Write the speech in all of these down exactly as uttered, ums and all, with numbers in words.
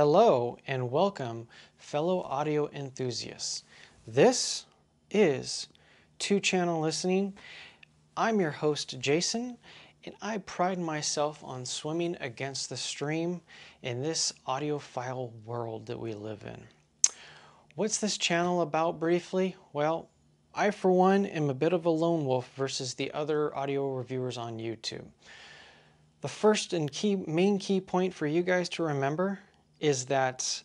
Hello and welcome, fellow audio enthusiasts. This is Two Channel Listening. I'm your host, Jason, and I pride myself on swimming against the stream in this audiophile world that we live in. What's this channel about briefly? Well, I, for one, am a bit of a lone wolf versus the other audio reviewers on YouTube. The first and key, main key point for you guys to remember is that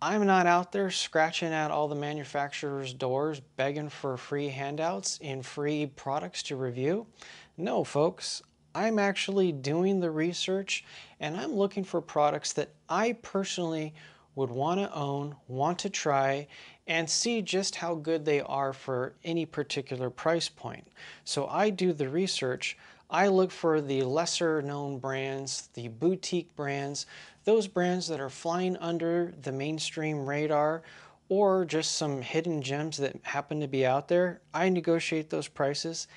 I'm not out there scratching at all the manufacturers' doors begging for free handouts and free products to review. No, folks, I'm actually doing the research and I'm looking for products that I personally would want to own, want to try, and see just how good they are for any particular price point. So I do the research. I look for the lesser known brands, the boutique brands, those brands that are flying under the mainstream radar, or just some hidden gems that happen to be out there. I negotiate those prices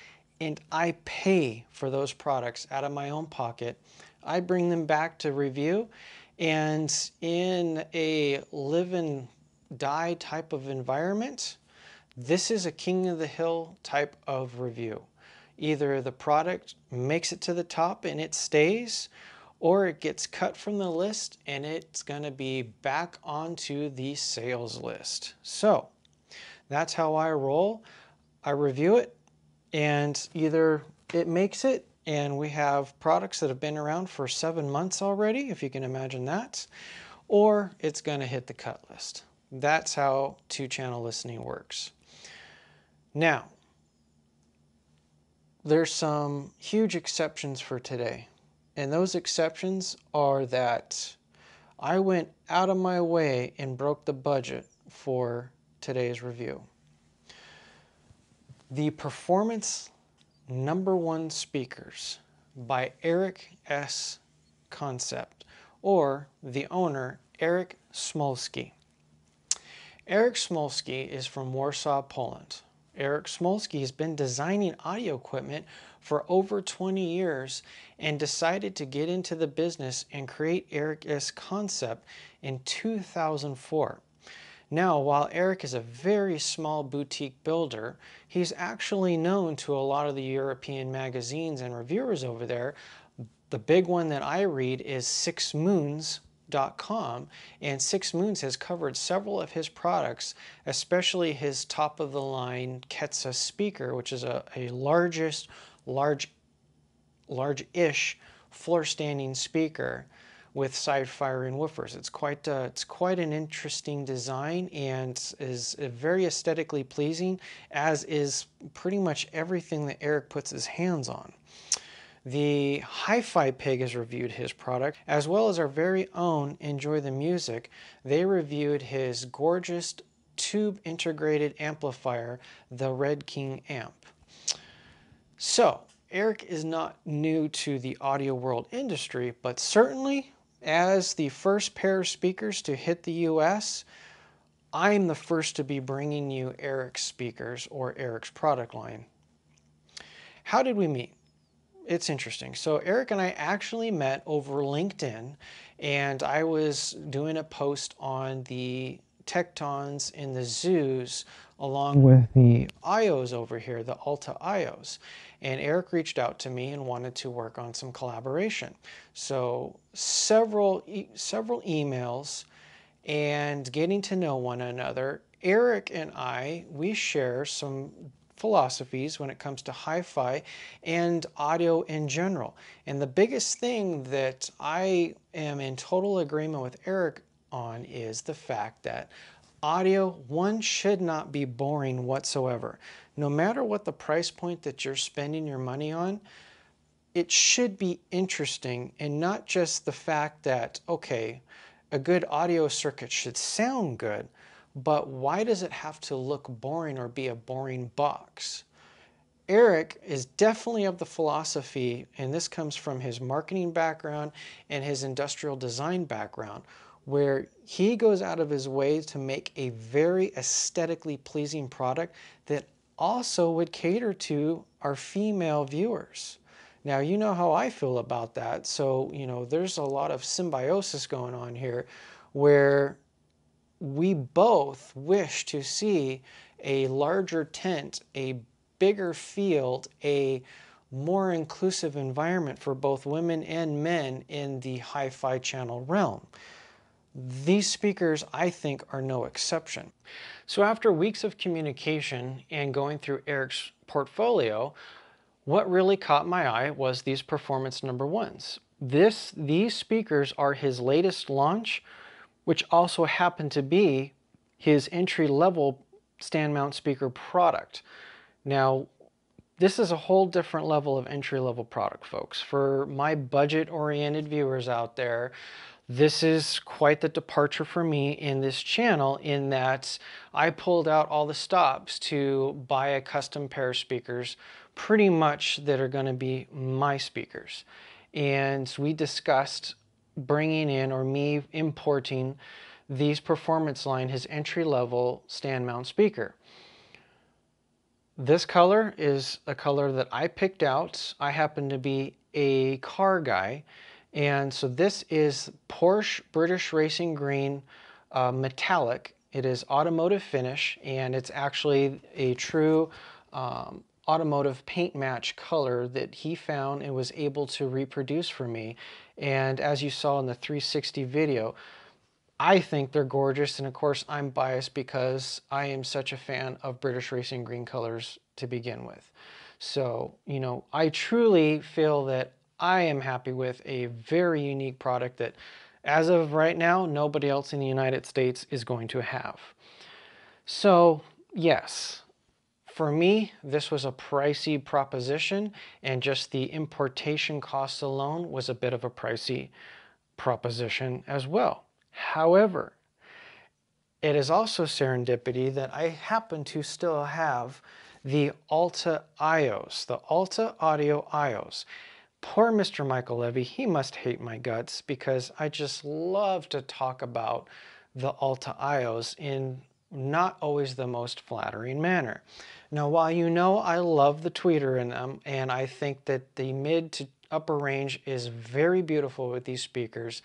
and I pay for those products out of my own pocket. I bring them back to review, and in a live and die type of environment, this is a king of the hill type of review. Either the product makes it to the top and it stays, or it gets cut from the list and it's going to be back onto the sales list. So that's how I roll. I review it, and either it makes it, and we have products that have been around for seven months already, if you can imagine that, or it's going to hit the cut list. That's how two channel listening works. Now, there's some huge exceptions for today, and those exceptions are that I went out of my way and broke the budget for today's review. The Performance Number One Speakers by Eryk S. Concept, or the owner, Eryk Smolski. Eryk Smolski is from Warsaw, Poland. Eryk Smolski has been designing audio equipment for over twenty years and decided to get into the business and create Eryk S Concept in two thousand four. Now, while Eryk is a very small boutique builder, he's actually known to a lot of the European magazines and reviewers over there. The big one that I read is six moons dot com, and Six Moons has covered several of his products, especially his top of the line Ketza speaker, which is a, a largest, large, large-ish floor standing speaker with side firing woofers. It's quite uh, it's quite an interesting design and is very aesthetically pleasing, as is pretty much everything that Eryk puts his hands on. The Hi-Fi Pig has reviewed his product, as well as our very own Enjoy the Music. They reviewed his gorgeous tube integrated amplifier, the Red King amp. So Eryk is not new to the audio world industry, but certainly as the first pair of speakers to hit the U S, I'm the first to be bringing you Eryk's speakers or Eryk's product line. How did we meet? It's interesting. So Eryk and I actually met over LinkedIn, and I was doing a post on the Tektons and the Zeus along with the I Os over here, the Alta I Os. And Eryk reached out to me and wanted to work on some collaboration. So several, e several emails and getting to know one another. Eryk and I, we share some philosophies when it comes to hi-fi and audio in general. And the biggest thing that I am in total agreement with Eryk on is the fact that audio, one should not be boring whatsoever. No matter what the price point that you're spending your money on, it should be interesting, and not just the fact that, okay, a good audio circuit should sound good, but why does it have to look boring or be a boring box? Eryk is definitely of the philosophy, and this comes from his marketing background and his industrial design background, where he goes out of his way to make a very aesthetically pleasing product that also would cater to our female viewers. Now, you know how I feel about that, so you know there's a lot of symbiosis going on here, where we both wish to see a larger tent, a bigger field, a more inclusive environment for both women and men in the hi-fi channel realm. These speakers, I think, are no exception. So after weeks of communication and going through Eryk's portfolio, what really caught my eye was these performance number ones. This, these speakers are his latest launch, which also happened to be his entry-level stand mount speaker product. Now, this is a whole different level of entry-level product, folks. For my budget-oriented viewers out there, this is quite the departure for me in this channel, in that I pulled out all the stops to buy a custom pair of speakers, pretty much that are going to be my speakers. And we discussed bringing in, or me importing, these performance line, his entry-level stand mount speaker. This color is a color that I picked out. I happen to be a car guy. And so this is Porsche British Racing Green uh, Metallic. It is automotive finish, and it's actually a true um, automotive paint match color that he found and was able to reproduce for me. And as you saw in the three sixty video, I think they're gorgeous. And of course, I'm biased because I am such a fan of British Racing Green colors to begin with. So, you know, I truly feel that I am happy with a very unique product that, as of right now, nobody else in the United States is going to have. So yes, for me, this was a pricey proposition, and just the importation costs alone was a bit of a pricey proposition as well. However, it is also serendipity that I happen to still have the Alta I Os, the Alta Audio I Os. Poor Mister Michael Levy, he must hate my guts, because I just love to talk about the Alta I Os in not always the most flattering manner. Now, while you know I love the tweeter in them, and I think that the mid to upper range is very beautiful with these speakers,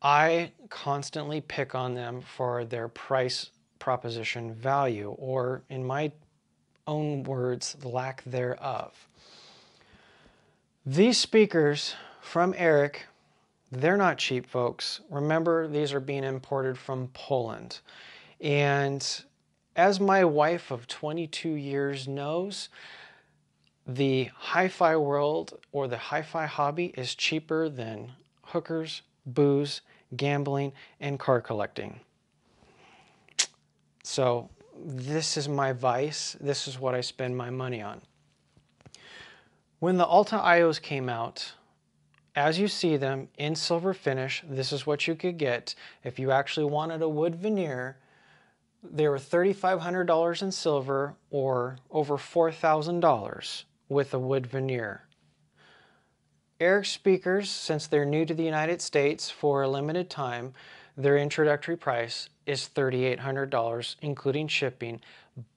I constantly pick on them for their price proposition value, or in my own words, lack thereof. These speakers from Eryk, they're not cheap, folks. Remember, these are being imported from Poland. And as my wife of twenty-two years knows, the hi-fi world, or the hi-fi hobby, is cheaper than hookers, booze, gambling, and car collecting. So this is my vice. This is what I spend my money on. When the Alta I Os came out, as you see them in silver finish, this is what you could get. If you actually wanted a wood veneer, they were thirty-five hundred dollars in silver, or over four thousand dollars with a wood veneer. Eryk speakers, since they're new to the United States for a limited time, their introductory price is thirty-eight hundred dollars, including shipping,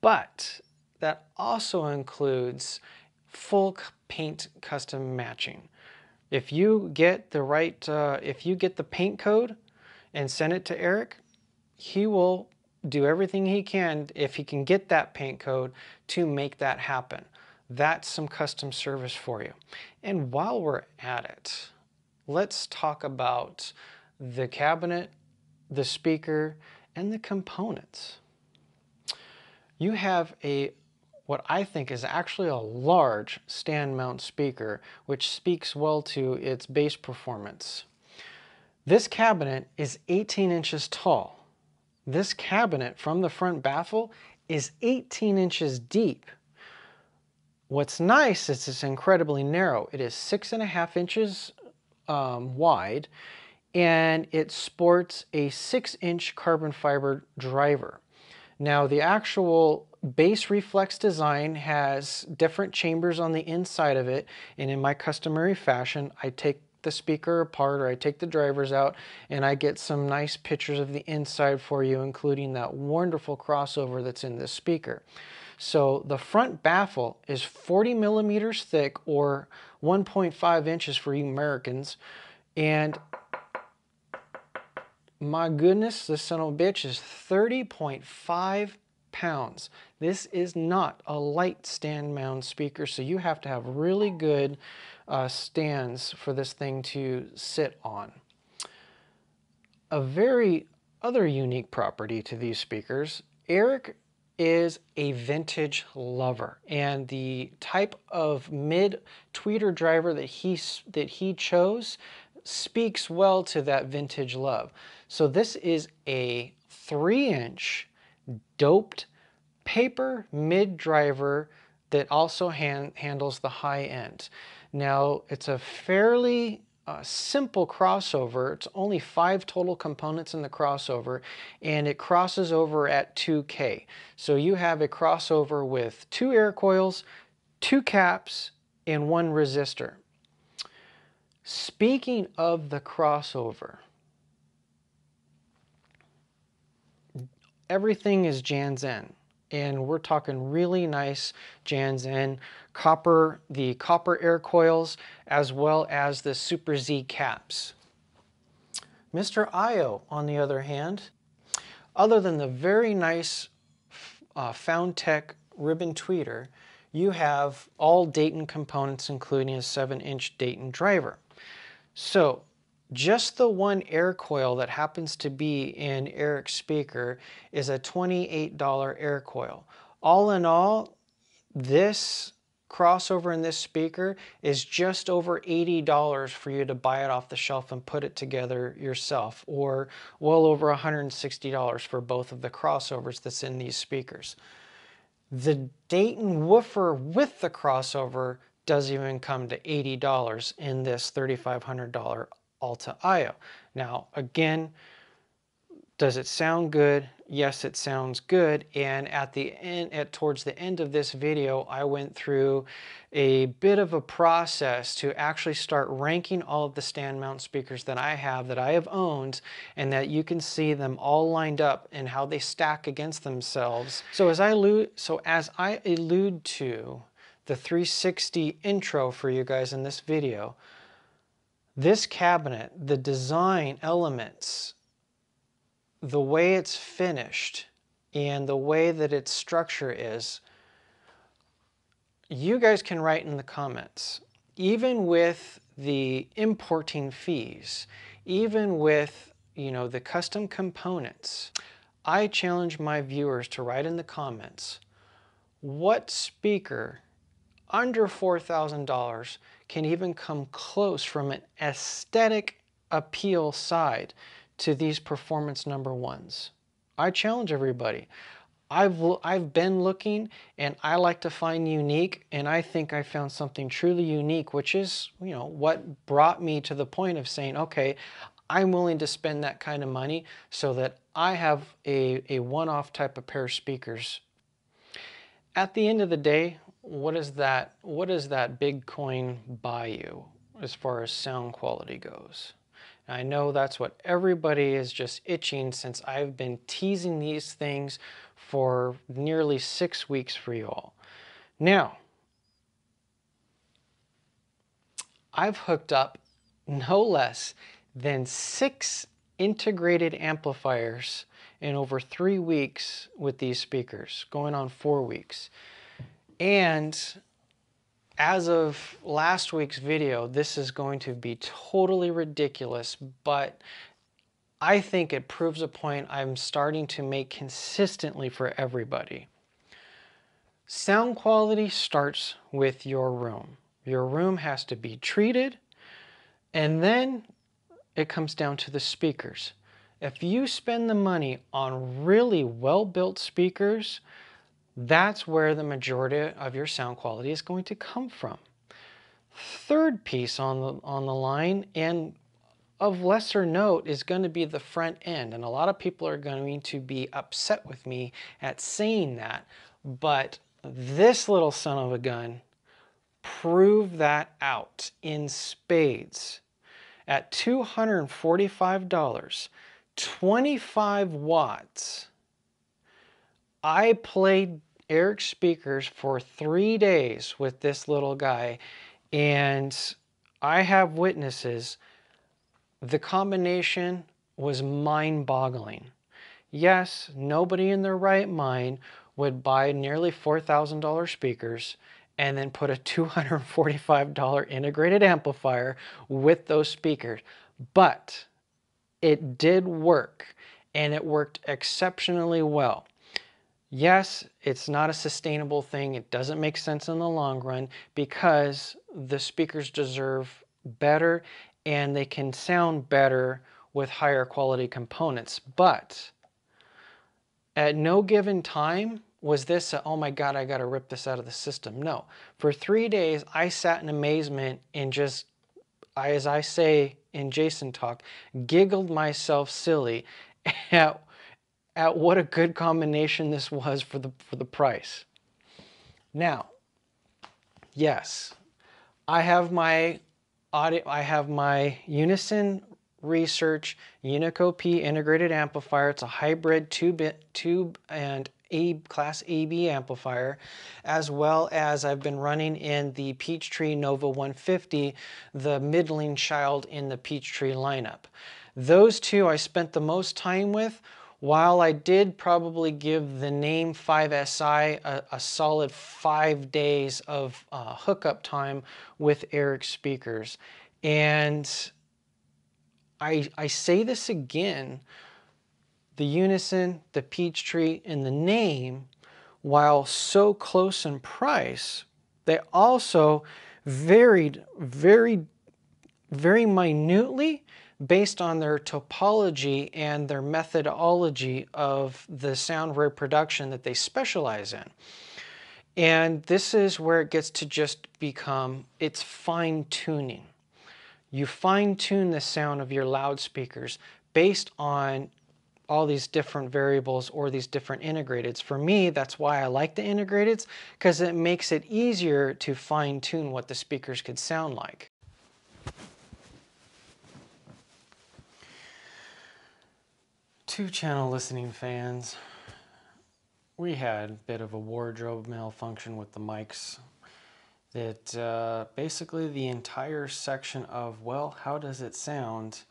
but that also includes full paint custom matching. If you get the right, uh, if you get the paint code and send it to Eryk, he will do everything he can, if he can get that paint code, to make that happen. That's some custom service for you. And while we're at it, let's talk about the cabinet, the speaker, and the components. You have a what I think is actually a large stand mount speaker, which speaks well to its bass performance. This cabinet is eighteen inches tall. This cabinet from the front baffle is eighteen inches deep. What's nice is it's incredibly narrow. It is six and a half inches um, wide, and it sports a six inch carbon fiber driver. Now, the actual bass reflex design has different chambers on the inside of it, and in my customary fashion, I take the speaker apart, or I take the drivers out, and I get some nice pictures of the inside for you, including that wonderful crossover that's in this speaker. So the front baffle is forty millimeters thick, or one point five inches for you Americans, and My goodness, this son of a bitch is thirty point five pounds. This is not a light stand mount speaker, so you have to have really good uh, stands for this thing to sit on. A very other unique property to these speakers, Eryk is a vintage lover, and the type of mid tweeter driver that he, that he chose speaks well to that vintage love. So this is a three inch doped paper mid driver that also hand, handles the high end. Now, it's a fairly Uh, simple crossover. It's only five total components in the crossover, and it crosses over at two K. So you have a crossover with two air coils, two caps, and one resistor. Speaking of the crossover, everything is Jansen, and we're talking really nice Jansen copper, the copper air coils, as well as the Super Z caps. Mister I O, on the other hand, other than the very nice uh, Foundtek ribbon tweeter, you have all Dayton components, including a seven inch Dayton driver. So just the one air coil that happens to be in Eryk's speaker is a twenty-eight dollar air coil. All in all, this crossover in this speaker is just over eighty dollars for you to buy it off the shelf and put it together yourself, or well over one hundred sixty dollars for both of the crossovers that's in these speakers. The Dayton woofer with the crossover does even come to eighty dollars in this thirty-five hundred dollar Alta I O. Now, again, does it sound good? Yes, it sounds good. And at the end, at towards the end of this video, I went through a bit of a process to actually start ranking all of the stand mount speakers that I have, that I have owned, and that you can see them all lined up and how they stack against themselves. So as I allude, so as I allude to the three sixty intro for you guys in this video, this cabinet, the design elements, the way it's finished, and the way that its structure is, you guys can write in the comments. Even with the importing fees, even with, you know, the custom components, I challenge my viewers to write in the comments, what speaker under four thousand dollars can even come close from an aesthetic appeal side to these performance number ones. I challenge everybody. I've, I've been looking, and I like to find unique, and I think I found something truly unique, which is, you know, what brought me to the point of saying, okay, I'm willing to spend that kind of money so that I have a, a one-off type of pair of speakers. At the end of the day, what is that, what does that big coin buy you as far as sound quality goes? And I know that's what everybody is just itching, since I've been teasing these things for nearly six weeks for you all. Now, I've hooked up no less than six integrated amplifiers in over three weeks with these speakers, going on four weeks. And as of last week's video, this is going to be totally ridiculous, but I think it proves a point I'm starting to make consistently for everybody. Sound quality starts with your room. Your room has to be treated, and then it comes down to the speakers. If you spend the money on really well-built speakers, that's where the majority of your sound quality is going to come from. Third piece on the, on the line, and of lesser note, is going to be the front end. And a lot of people are going to be upset with me at saying that, but this little son of a gun proved that out in spades. At two hundred forty-five dollars, twenty-five watts, I played Eryk's speakers for three days with this little guy, and I have witnesses. The combination was mind-boggling. Yes, nobody in their right mind would buy nearly four thousand dollar speakers and then put a two hundred forty-five dollar integrated amplifier with those speakers. But it did work, and it worked exceptionally well. Yes, it's not a sustainable thing. It doesn't make sense in the long run because the speakers deserve better and they can sound better with higher quality components. But at no given time was this a, oh my God, I gotta rip this out of the system. No, for three days, I sat in amazement and just, I, as I say in Jason Talk, giggled myself silly at at what a good combination this was for the, for the price. Now, yes, I have my audio, I have my Unison Research Unico P integrated amplifier. It's a hybrid two-bit tube and a class A B amplifier, as well as I've been running in the Peachtree Nova one fifty, the middling child in the Peachtree lineup. Those two I spent the most time with. While I did probably give the name five S I a, a solid five days of uh, hookup time with Eryk speakers. And I, I say this again, the Unison, the Peachtree, and the name, while so close in price, they also varied very, very minutely based on their topology and their methodology of the sound reproduction that they specialize in. And this is where it gets to just become, it's fine-tuning. You fine-tune the sound of your loudspeakers based on all these different variables or these different integrateds. For me, that's why I like the integrateds, because it makes it easier to fine-tune what the speakers could sound like. Two-channel listening fans, we had a bit of a wardrobe malfunction with the mics that uh, basically the entire section of, well, how does it sound,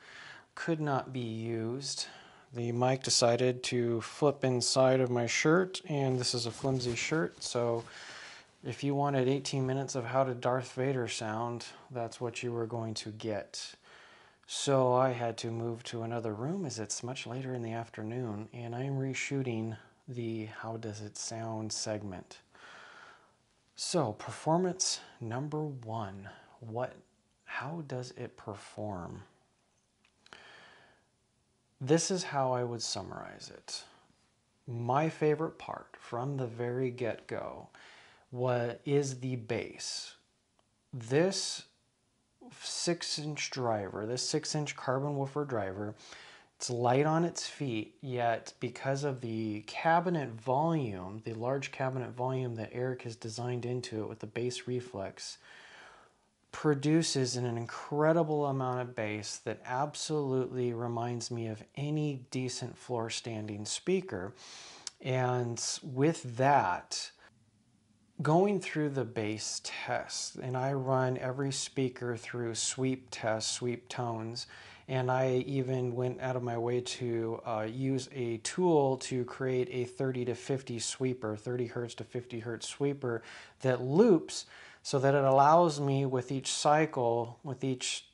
could not be used. The mic decided to flip inside of my shirt, and this is a flimsy shirt, so if you wanted eighteen minutes of how did Darth Vader sound, that's what you were going to get. So I had to move to another room as it's much later in the afternoon, and I'm reshooting the How Does It Sound segment. So performance number one, what, how does it perform? This is how I would summarize it. My favorite part from the very get-go is the bass. This six inch driver, this six inch carbon woofer driver, it's light on its feet, yet because of the cabinet volume, the large cabinet volume that Eryk has designed into it with the bass reflex, produces an incredible amount of bass that absolutely reminds me of any decent floor standing speaker. And with that, going through the bass test, and I run every speaker through sweep tests, sweep tones, and I even went out of my way to uh, use a tool to create a thirty to fifty sweeper, thirty hertz to fifty hertz sweeper that loops so that it allows me with each cycle, with each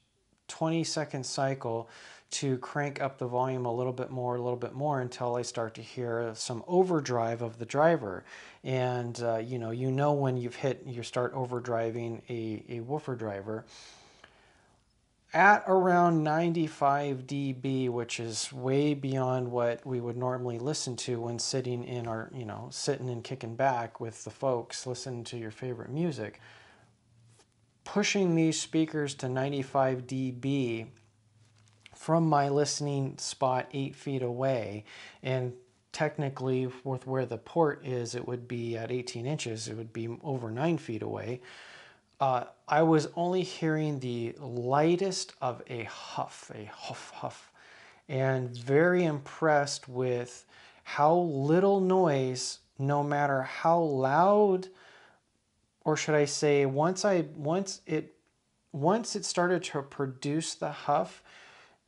twenty second cycle, to crank up the volume a little bit more, a little bit more, until I start to hear some overdrive of the driver. And uh, you know, you know when you've hit, you start overdriving a, a woofer driver. At around ninety-five D B, which is way beyond what we would normally listen to when sitting in our, you know, sitting and kicking back with the folks, listening to your favorite music. Pushing these speakers to ninety-five D B from my listening spot eight feet away, and technically with where the port is, it would be at eighteen inches, it would be over nine feet away. Uh, I was only hearing the lightest of a huff, a huff, huff, and very impressed with how little noise, no matter how loud, or should I say, once I once it once it started to produce the huff,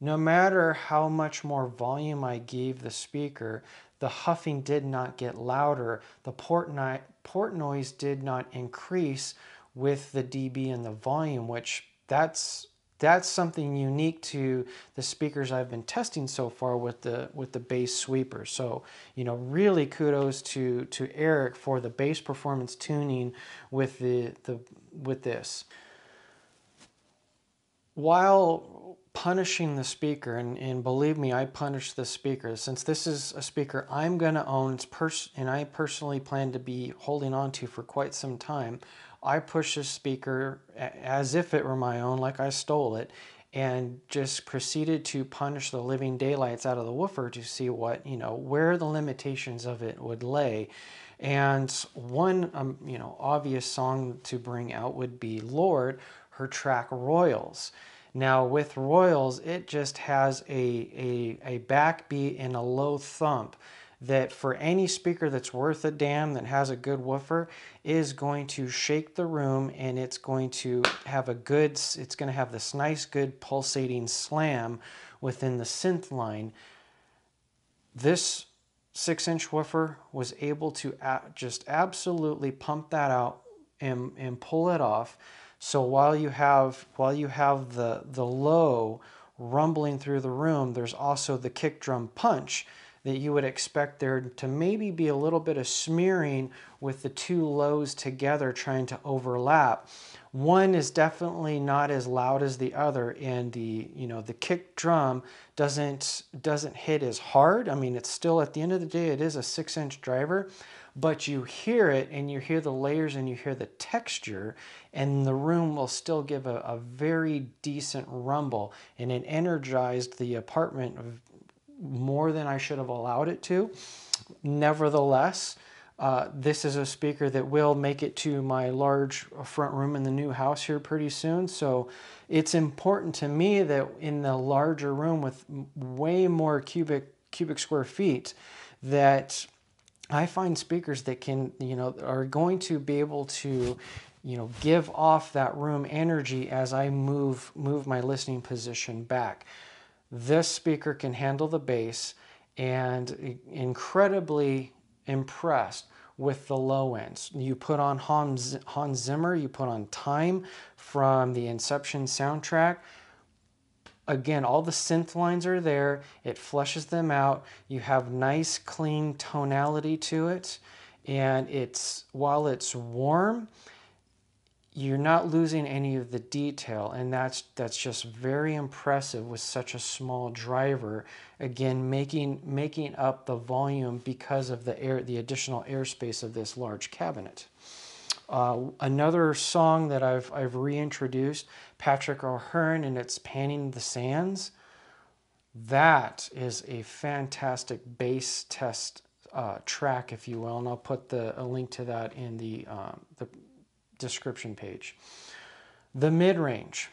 No matter how much more volume I gave the speaker, the huffing did not get louder, the port, no- port noise did not increase with the dB and the volume, which that's that's something unique to the speakers I've been testing so far with the with the bass sweeper. So, you know, really kudos to to Eryk for the bass performance tuning with the the with this. While punishing the speaker, and, and believe me, I punish the speaker, since this is a speaker I'm going to own, it's pers and I personally plan to be holding on to for quite some time, I push this speaker as if it were my own, like I stole it, and just proceeded to punish the living daylights out of the woofer to see what, you know, where the limitations of it would lay. And one, um, you know, obvious song to bring out would be Lorde, her track Royals. Now with Royals, it just has a, a, a backbeat and a low thump that for any speaker that's worth a damn, that has a good woofer, is going to shake the room, and it's going to have a good, it's going to have this nice, good pulsating slam within the synth line. This six inch woofer was able to just absolutely pump that out and, and pull it off. So while you have while you have the the low rumbling through the room, there's also the kick drum punch that you would expect there to maybe be a little bit of smearing with the two lows together trying to overlap. One is definitely not as loud as the other, and the you know the kick drum doesn't doesn't hit as hard. I mean, it's still, at the end of the day, it is a six inch driver, but you hear it, and you hear the layers, and you hear the texture, and the room will still give a, a very decent rumble, and it energized the apartment more than I should have allowed it to. Nevertheless, uh, this is a speaker that will make it to my large front room in the new house here pretty soon, so it's important to me that in the larger room with way more cubic, cubic square feet, that I find speakers that can, you know, are going to be able to, you know, give off that room energy as I move, move my listening position back. This speaker can handle the bass, and incredibly impressed with the low ends. You put on Hans, Hans Zimmer, you put on Time from the Inception soundtrack. Again, all the synth lines are there. It flushes them out. You have nice, clean tonality to it. And it's, while it's warm, you're not losing any of the detail. And that's, that's just very impressive with such a small driver. Again, making, making up the volume because of the air, the additional airspace of this large cabinet. Uh, another song that I've, I've reintroduced, Patrick O'Hearn, and it's Panning the Sands. That is a fantastic bass test uh, track, if you will, and I'll put the, a link to that in the, um, the description page. The mid-range.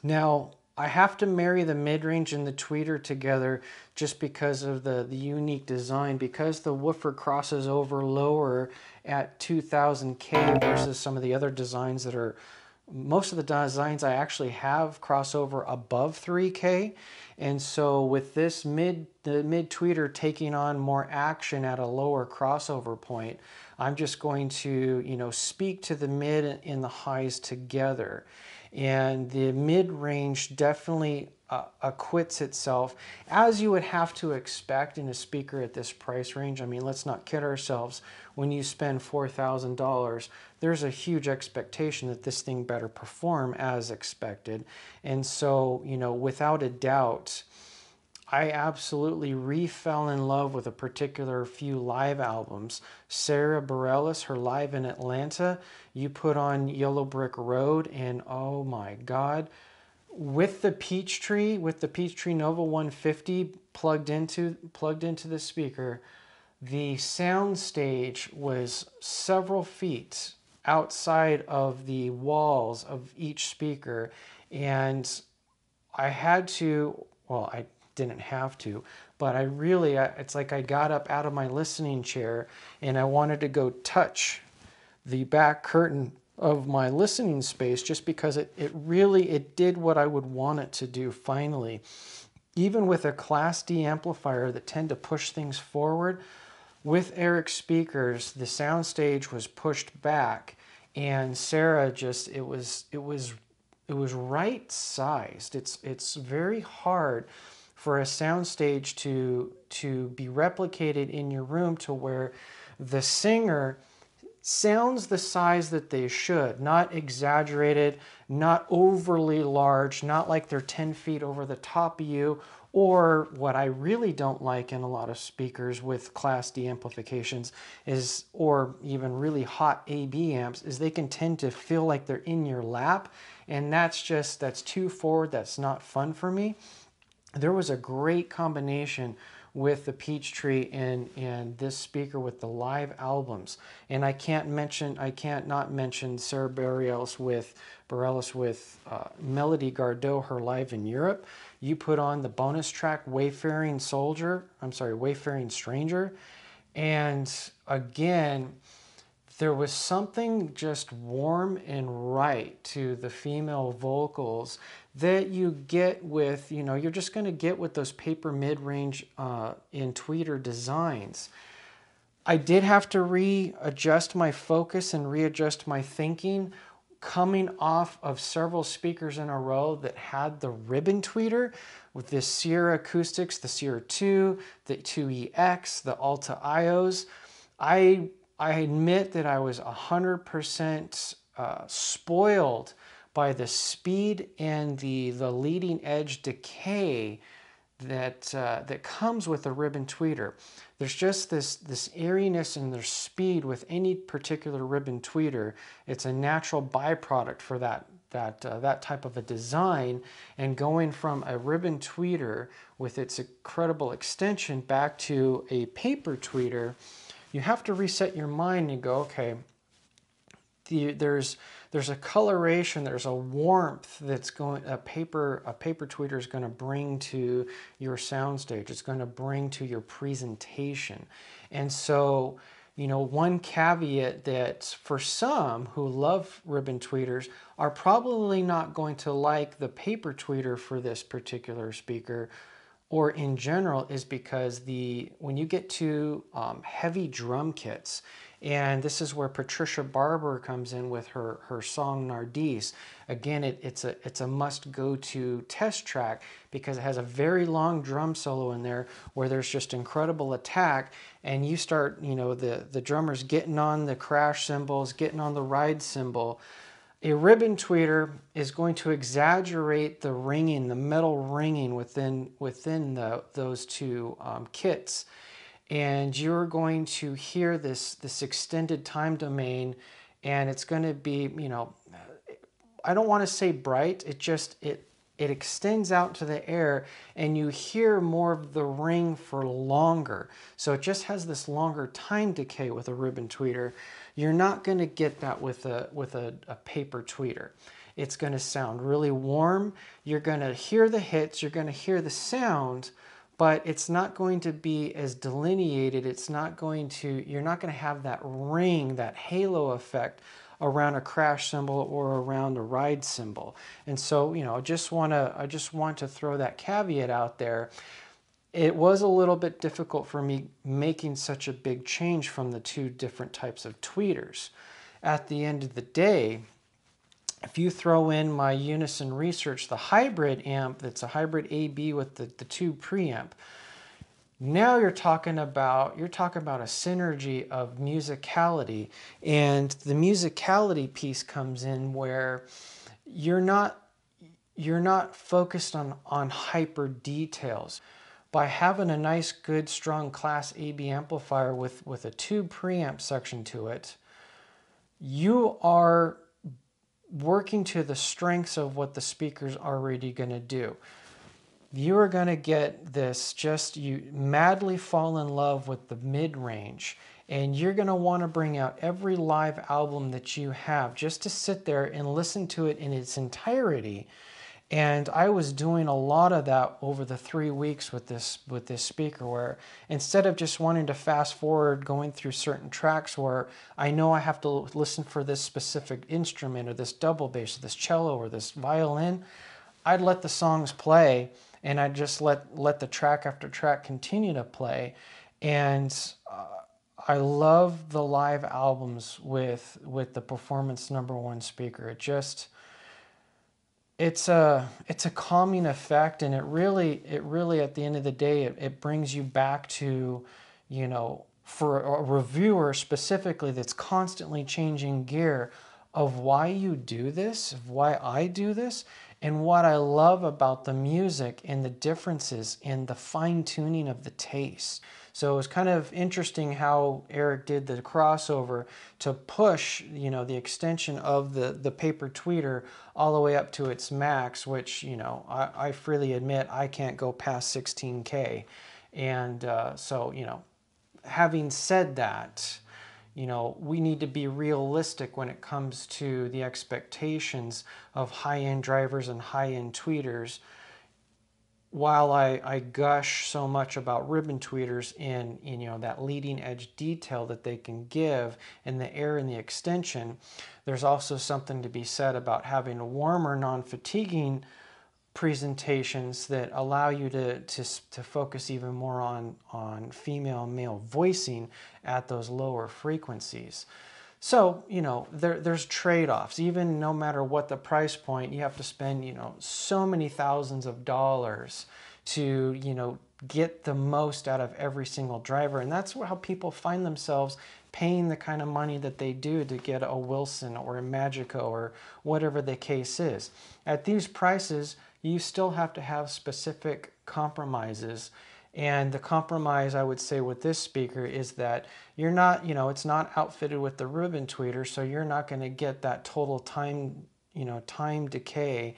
Now, I have to marry the mid-range and the tweeter together just because of the, the unique design, because the woofer crosses over lower at two thousand K versus some of the other designs that are, most of the designs I actually have cross over above three K. And so with this mid, the mid tweeter taking on more action at a lower crossover point, I'm just going to, you know, speak to the mid and the highs together. And the mid-range definitely uh, acquits itself, as you would have to expect in a speaker at this price range. I mean, let's not kid ourselves. When you spend four thousand dollars, there's a huge expectation that this thing better perform as expected. And so, you know, without a doubt, I absolutely re-fell in love with a particular few live albums. Sara Bareilles, her Live in Atlanta. You put on Yellow Brick Road, and oh my God. With the Peachtree, with the Peachtree Nova one fifty plugged into, plugged into the speaker, the sound stage was several feet outside of the walls of each speaker. And I had to, well, I... didn't have to, but I really, it's like I got up out of my listening chair and I wanted to go touch the back curtain of my listening space, just because it, it really, it did what I would want it to do finally. Even with a Class D amplifier that tend to push things forward, with Eryk speakers, the soundstage was pushed back, and Sara just, it was, it was, it was right sized. It's, it's very hard for a soundstage to, to be replicated in your room to where the singer sounds the size that they should, not exaggerated, not overly large, not like they're ten feet over the top of you, or what I really don't like in a lot of speakers with Class D amplifications is, or even really hot A B amps, is they can tend to feel like they're in your lap, and that's just, that's too forward, that's not fun for me. There was a great combination with the Peachtree and, and this speaker with the live albums. And I can't mention, I can't not mention Sara Bareilles with, Bareilles with uh, Melody Gardot, her live in Europe. You put on the bonus track Wayfaring Soldier, I'm sorry, Wayfaring Stranger. And again, there was something just warm and right to the female vocals that you get with, you know, you're just going to get with those paper mid-range uh, in tweeter designs. I did have to readjust my focus and readjust my thinking coming off of several speakers in a row that had the ribbon tweeter with the Sierra acoustics, the Sierra two, the two E X, the Alta I Os. I... I admit that I was one hundred percent uh, spoiled by the speed and the, the leading edge decay that, uh, that comes with a ribbon tweeter. There's just this, this airiness and there's speed with any particular ribbon tweeter. It's a natural byproduct for that, that, uh, that type of a design. And going from a ribbon tweeter with its incredible extension back to a paper tweeter, you have to reset your mind and go, okay, the, there's, there's a coloration, there's a warmth that's going, a paper, a paper tweeter is going to bring to your soundstage. It's going to bring to your presentation. And so, you know, one caveat that for some who love ribbon tweeters are probably not going to like the paper tweeter for this particular speaker, or in general, is because the when you get to um, heavy drum kits, and this is where Patricia Barber comes in with her, her song Nardis. Again, it, it's a it's a must go to test track because it has a very long drum solo in there where there's just incredible attack, and you start, you know, the the drummer's getting on the crash cymbals, getting on the ride cymbal. A ribbon tweeter is going to exaggerate the ringing, the metal ringing within, within the, those two um, kits. And you're going to hear this, this extended time domain, and it's going to be, you know, I don't want to say bright, it just, it, it extends out to the air and you hear more of the ring for longer. So it just has this longer time decay with a ribbon tweeter. You're not going to get that with a, with a, a paper tweeter. It's going to sound really warm. You're going to hear the hits, you're going to hear the sound, but it's not going to be as delineated. It's not going to, you're not going to have that ring, that halo effect around a crash cymbal or around a ride cymbal. And so, you know, I just want to, I just want to throw that caveat out there. It was a little bit difficult for me making such a big change from the two different types of tweeters. At the end of the day, if you throw in my Unison Research, the hybrid amp, that's a hybrid A B with the, the tube preamp, now you're talking about you're talking about a synergy of musicality, and the musicality piece comes in where you're not you're not focused on on hyper details. By having a nice, good, strong Class A B amplifier with with a tube preamp section to it, you are working to the strengths of what the speaker's already going to do. You are going to get this, just you madly fall in love with the mid-range, and you're going to want to bring out every live album that you have just to sit there and listen to it in its entirety And I was doing a lot of that over the three weeks with this with this speaker, where instead of just wanting to fast forward going through certain tracks where I know I have to listen for this specific instrument or this double bass or this cello or this violin, I'd let the songs play and I'd just let, let the track after track continue to play. And uh, I love the live albums with, with the Performance Number One speaker. It just... It's a, it's a calming effect, and it really, it really at the end of the day, it, it brings you back to, you know, for a reviewer specifically that's constantly changing gear, of why you do this, of why I do this, and what I love about the music and the differences and the fine-tuning of the taste. So it was kind of interesting how Eryk did the crossover to push, you know, the extension of the, the paper tweeter all the way up to its max, which, you know, I, I freely admit I can't go past sixteen K. And uh, so, you know, having said that, you know, we need to be realistic when it comes to the expectations of high-end drivers and high-end tweeters. While I, I gush so much about ribbon tweeters in, you know, that leading edge detail that they can give and the air and the extension, there's also something to be said about having warmer, non-fatiguing presentations that allow you to, to, to focus even more on, on female and male voicing at those lower frequencies. So, you know, there, there's trade-offs. Even no matter what the price point, you have to spend, you know, so many thousands of dollars to, you know, get the most out of every single driver. And that's how people find themselves paying the kind of money that they do to get a Wilson or a Magico or whatever the case is. At these prices, you still have to have specific compromises. And the compromise I would say with this speaker is that you're not, you know, it's not outfitted with the ribbon tweeter, so you're not going to get that total time, you know, time decay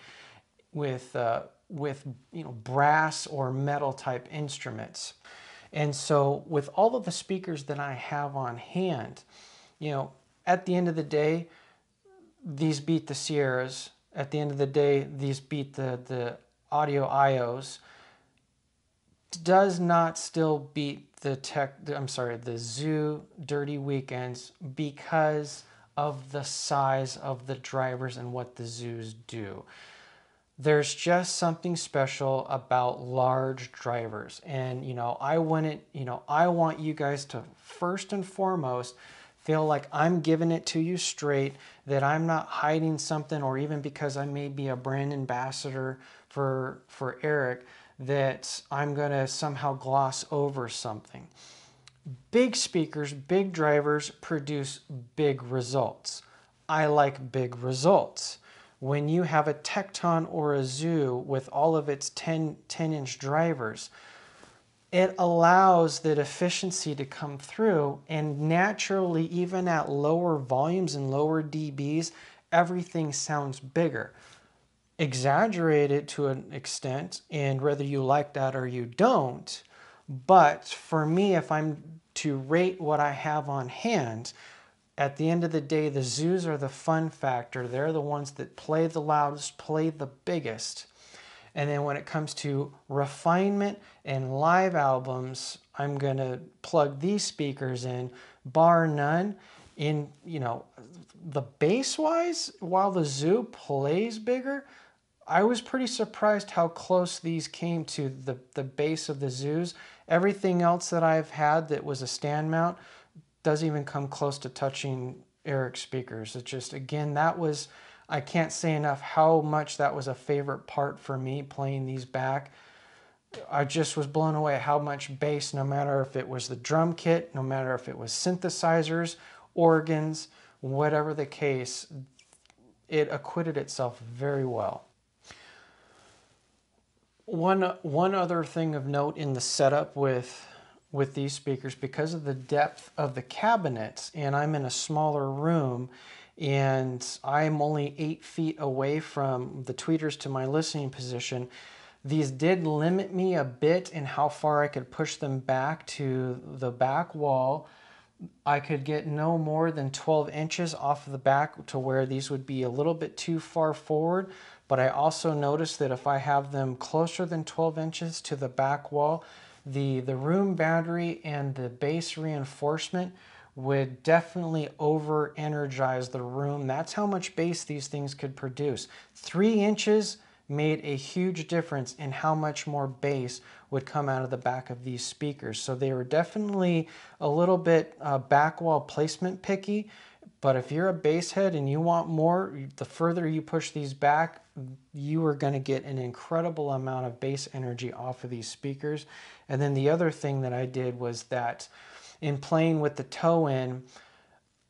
with, uh, with, you know, brass or metal type instruments. And so with all of the speakers that I have on hand, you know, at the end of the day, these beat the Sierras. At the end of the day, these beat the, the Audio I Os. Does not still beat the tech, I'm sorry, the Zoo Dirty Weekends because of the size of the drivers and what the Zoos do. There's just something special about large drivers. And, you know, I wouldn't, you know, I want you guys to first and foremost feel like I'm giving it to you straight, that I'm not hiding something, or even because I may be a brand ambassador for, for Eryk, that I'm going to somehow gloss over something. Big speakers, big drivers produce big results. I like big results. When you have a Tekton or a Zoo with all of its ten, ten inch drivers, it allows that efficiency to come through, and naturally, even at lower volumes and lower dBs, everything sounds bigger. Exaggerate it to an extent, and whether you like that or you don't, but for me, if I'm to rate what I have on hand, at the end of the day, the Zoos are the fun factor. They're the ones that play the loudest, play the biggest. And then when it comes to refinement and live albums, I'm gonna plug these speakers in, bar none. In, you know, the bass wise, while the Zoo plays bigger, I was pretty surprised how close these came to the, the base of the Zoos. Everything else that I've had that was a stand mount doesn't even come close to touching Eryk speakers. It just, again, that was, I can't say enough how much that was a favorite part for me, playing these back. I just was blown away how much bass, no matter if it was the drum kit, no matter if it was synthesizers, organs, whatever the case, it acquitted itself very well. One, one other thing of note in the setup with, with these speakers, because of the depth of the cabinets, and I'm in a smaller room, and I'm only eight feet away from the tweeters to my listening position, these did limit me a bit in how far I could push them back to the back wall. I could get no more than twelve inches off of the back to where these would be a little bit too far forward. But I also noticed that if I have them closer than twelve inches to the back wall, the, the room battery and the base reinforcement would definitely over-energize the room. That's how much bass these things could produce. Three inches made a huge difference in how much more bass would come out of the back of these speakers. So they were definitely a little bit uh, back wall placement picky, but if you're a bass head and you want more, the further you push these back, you are gonna get an incredible amount of bass energy off of these speakers. And then the other thing that I did was that in playing with the toe in,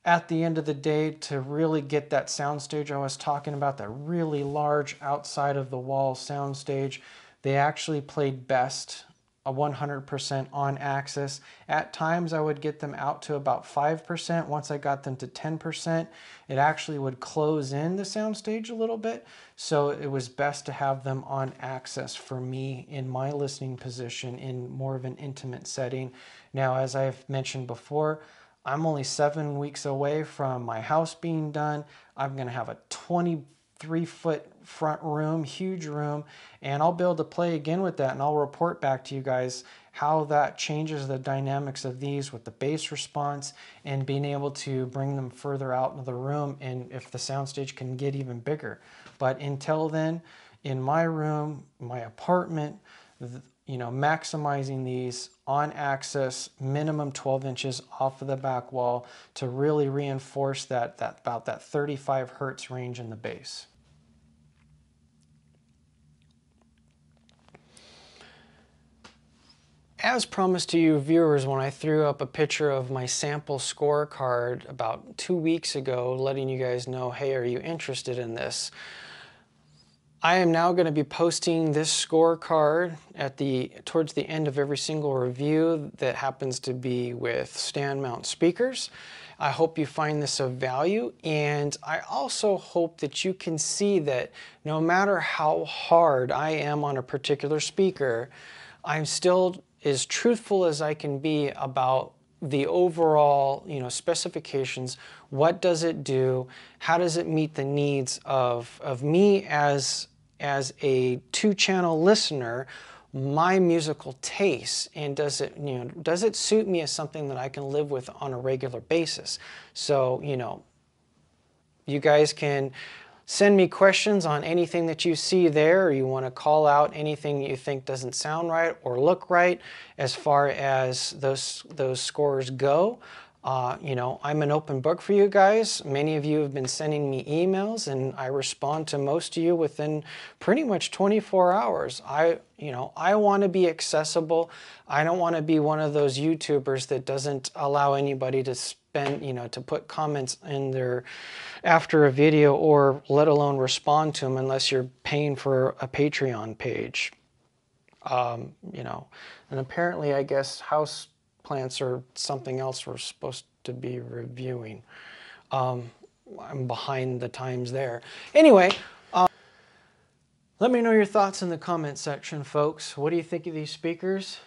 at the end of the day, to really get that soundstage I was talking about, that really large outside of the wall soundstage, they actually played best one hundred percent on axis. At times I would get them out to about five percent. Once I got them to ten percent, it actually would close in the soundstage a little bit. So it was best to have them on axis for me in my listening position in more of an intimate setting. Now, as I've mentioned before, I'm only seven weeks away from my house being done. I'm gonna have a twenty-three foot front room, huge room, and I'll be able to play again with that, and I'll report back to you guys how that changes the dynamics of these with the bass response and being able to bring them further out into the room, and if the soundstage can get even bigger. But until then, in my room, my apartment, you know, maximizing these on axis, minimum twelve inches off of the back wall to really reinforce that, that about that thirty-five hertz range in the bass. As promised to you viewers when I threw up a picture of my sample scorecard about two weeks ago, letting you guys know, hey, are you interested in this? I am now going to be posting this scorecard at the towards the end of every single review that happens to be with stand mount speakers. I hope you find this of value, and I also hope that you can see that no matter how hard I am on a particular speaker, I'm still as truthful as I can be about the overall, you know, specifications. What does it do? How does it meet the needs of of me as as a two-channel listener, my musical tastes, and does it, you know, does it suit me as something that I can live with on a regular basis? So, you know, you guys can send me questions on anything that you see there, or you want to call out anything you think doesn't sound right or look right as far as those those scores go. Uh, you know, I'm an open book for you guys. Many of you have been sending me emails, and I respond to most of you within pretty much twenty-four hours. I, you know, I want to be accessible. I don't want to be one of those YouTubers that doesn't allow anybody to spend, you know, to put comments in there after a video, or let alone respond to them unless you're paying for a Patreon page. Um, you know, and apparently, I guess house plants or something else we're supposed to be reviewing. Um, I'm behind the times there. Anyway, um, let me know your thoughts in the comment section, folks. What do you think of these speakers?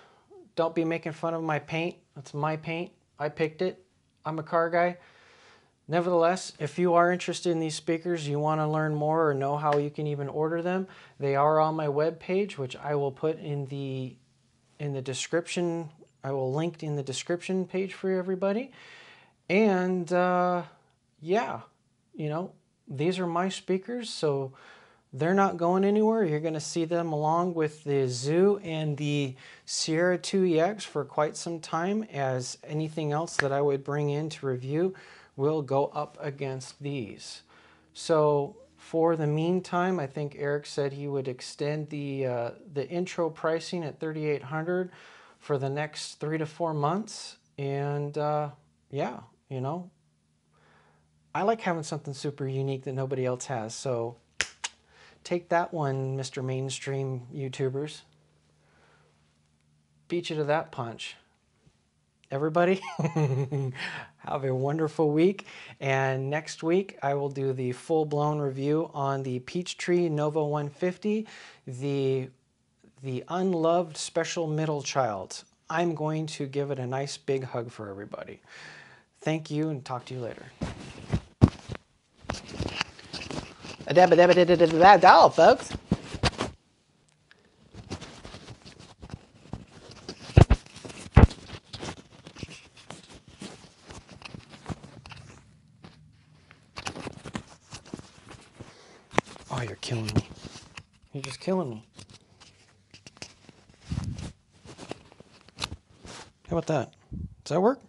Don't be making fun of my paint. That's my paint. I picked it. I'm a car guy. Nevertheless, if you are interested in these speakers, you want to learn more or know how you can even order them, they are on my webpage, which I will put in the in the description. I will link in the description page for everybody. And uh, yeah, you know, these are my speakers, so they're not going anywhere. You're gonna see them along with the Zoo and the Sierra two E X for quite some time, as anything else that I would bring in to review will go up against these. So for the meantime, I think Eryk said he would extend the, uh, the intro pricing at thirty-eight hundred dollars for the next three to four months. And uh, yeah, you know, I like having something super unique that nobody else has. So take that one, Mister Mainstream YouTubers. Beat you to that punch. Everybody, have a wonderful week. And next week, I will do the full-blown review on the Peachtree Nova one fifty, the the unloved special middle child. I'm going to give it a nice big hug for everybody. Thank you, and talk to you later. That's all, folks. Oh, you're killing me. You're just killing me. How about that? Does that work?